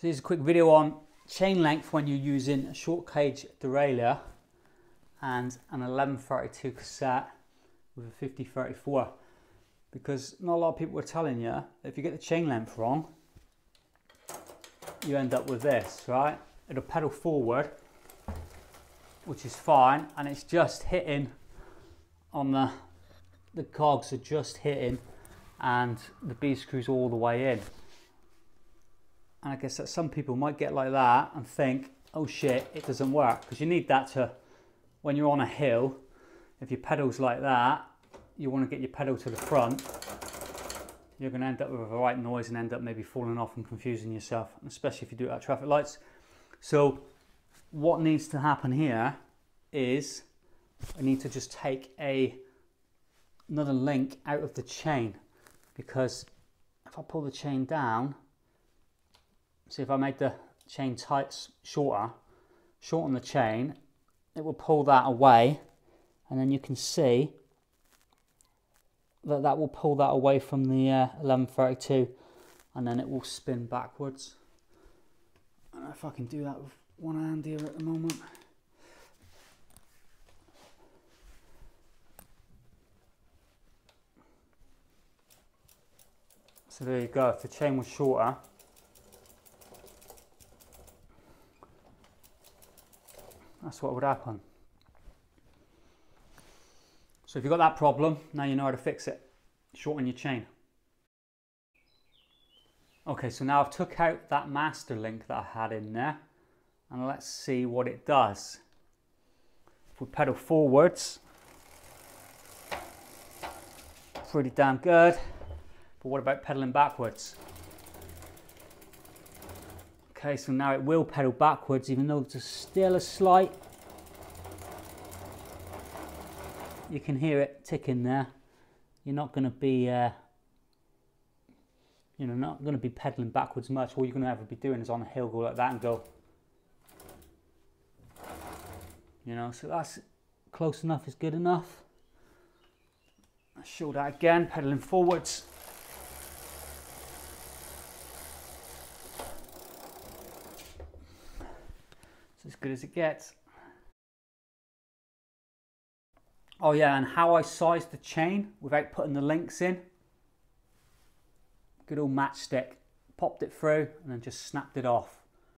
So here's a quick video on chain length when you're using a short cage derailleur and an 1132 cassette with a 5034, because not a lot of people were telling you if you get the chain length wrong, you end up with this, right? It'll pedal forward, which is fine, and it's just hitting on the cogs are just hitting and the B screws all the way in. And I guess that some people might get like that and think, oh shit, it doesn't work. Because you need that to, when you're on a hill, if your pedal's like that, you want to get your pedal to the front. You're going to end up with a right noise and end up maybe falling off and confusing yourself, especially if you do it at traffic lights. So what needs to happen here is I need to just take another link out of the chain, because if I pull the chain down, so if I make the chain tights shorter, shorten the chain, it will pull that away, and then you can see that that will pull that away from the 1132, and then it will spin backwards. I don't know if I can do that with one hand here at the moment. So there you go, if the chain was shorter, that's what would happen. So if you've got that problem, now you know how to fix it. Shorten your chain. Okay, so now I've took out that master link that I had in there, and let's see what it does. If we pedal forwards, pretty damn good. But what about pedaling backwards? Okay, so now it will pedal backwards, even though there's still a slight, you can hear it ticking there. You're not going to be, you know, not going to be pedaling backwards much. All you're going to ever be doing is on a hill, go like that and go. You know, so that's close enough is good enough. Let's show that again, pedaling forwards. As good as it gets. Oh yeah, and how I sized the chain without putting the links in. Good old matchstick. Popped it through and then just snapped it off.